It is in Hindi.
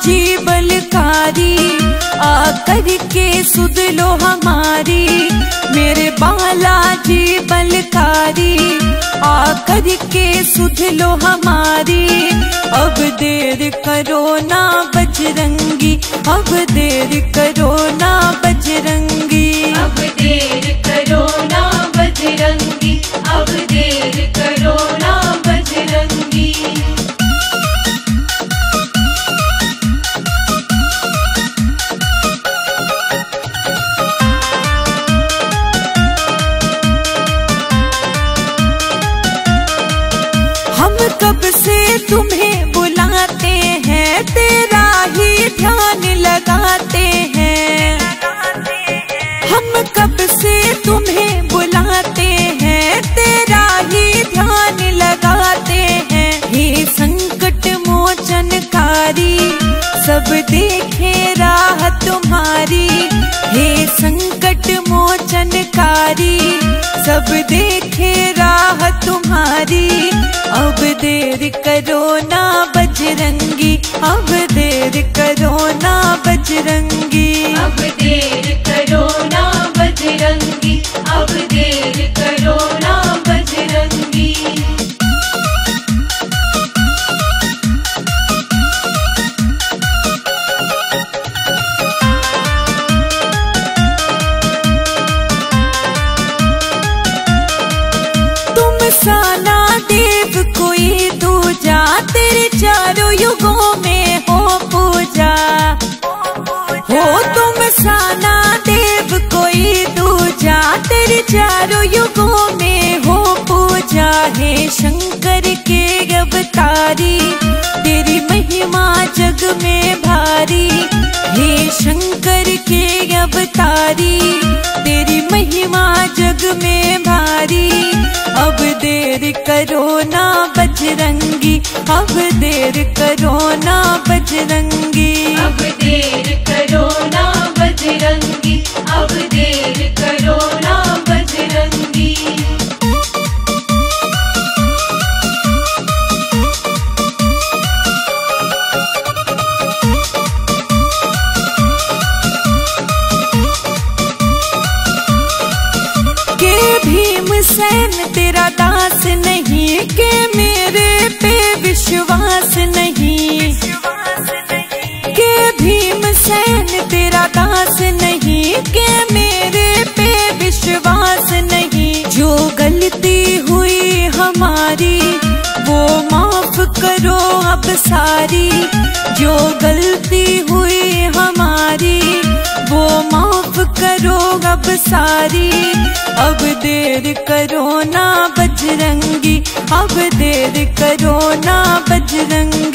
मुझे बलकारी, आकर के सुध लो हमारी। मेरे बालाजी बलकारी, आकर के सुध लो हमारी। अब देर करो ना बजरंगी, अब देर करो ना बजरंगी, अब देर करो ना बजरंगी, अब देर करो ना बजरंगी। कब से तुम्हें बुलाते हैं, तेरा ही ध्यान लगाते हैं। हम कब से तुम्हें बुलाते हैं, तेरा ही ध्यान लगाते हैं। हे संकट मोचनकारी, सब देखे राह तुम्हारी। हे संकट मोचनकारी, सब देखे राह तुम्हारी। अब देर करो ना बजरंगी, अब देर करो ना बजरंगी, अब देर करो ना बजरंगी, अब देर करो ना बजरंगी। साना देव कोई दूजा, तेरे चारों युगों में हो पूजा। हो तुम साना देव कोई दूजा, तेरे चारों युगों में हो पूजा। है शंकर के अवतारी, तेरी महिमा जग में भारी। हे शंकर के अवतारी, तेरी महिमा जग में भारी। अब देर करो ना बजरंगी, अब देर करो ना बजरंगी, अब देर करो ना बजरंगी, अब देर करो ना बजरंगी। तेरा दास नहीं के मेरे पे विश्वास नहीं, के भीमसेन तेरा दास नहीं के मेरे पे विश्वास नहीं। जो गलती हुई हमारी वो माफ करो अब सारी। जो गलती हुई हमारी वो माफ करो अब सारी। अब देर करो ना बजरंगी, अब देर करो ना बजरंगी।